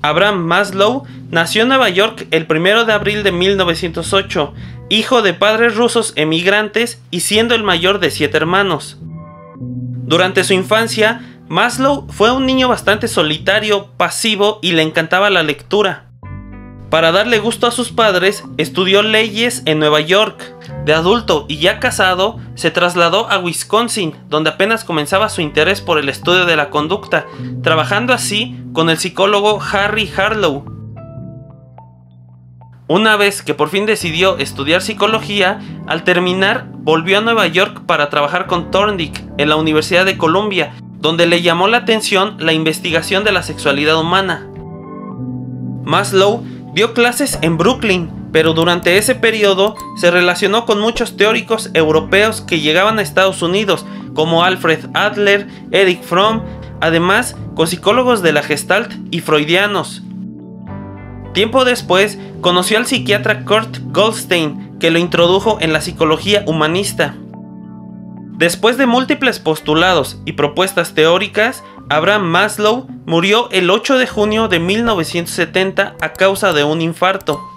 Abraham Maslow nació en Nueva York el 1 de abril de 1908, hijo de padres rusos emigrantes y siendo el mayor de 7 hermanos. Durante su infancia, Maslow fue un niño bastante solitario, pasivo y le encantaba la lectura. Para darle gusto a sus padres, estudió leyes en Nueva York. De adulto y ya casado, se trasladó a Wisconsin, donde apenas comenzaba su interés por el estudio de la conducta, trabajando así con el psicólogo Harry Harlow. Una vez que por fin decidió estudiar psicología, al terminar volvió a Nueva York para trabajar con Thorndike en la Universidad de Columbia, donde le llamó la atención la investigación de la sexualidad humana. Maslow dio clases en Brooklyn, pero durante ese periodo se relacionó con muchos teóricos europeos que llegaban a Estados Unidos, como Alfred Adler, Erich Fromm, además con psicólogos de la Gestalt y freudianos. Tiempo después, conoció al psiquiatra Kurt Goldstein, que lo introdujo en la psicología humanista. Después de múltiples postulados y propuestas teóricas, Abraham Maslow murió el 8 de junio de 1970 a causa de un infarto.